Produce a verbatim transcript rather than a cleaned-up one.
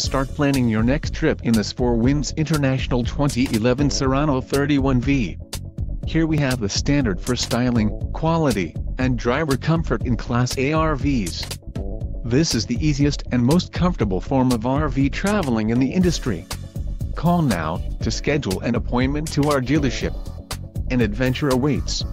Start planning your next trip in this Four Winds International twenty eleven Serrano thirty-one V. Here we have the standard for styling, quality, and driver comfort in Class A R Vs. This is the easiest and most comfortable form of R V traveling in the industry. Call now to schedule an appointment to our dealership. An adventure awaits.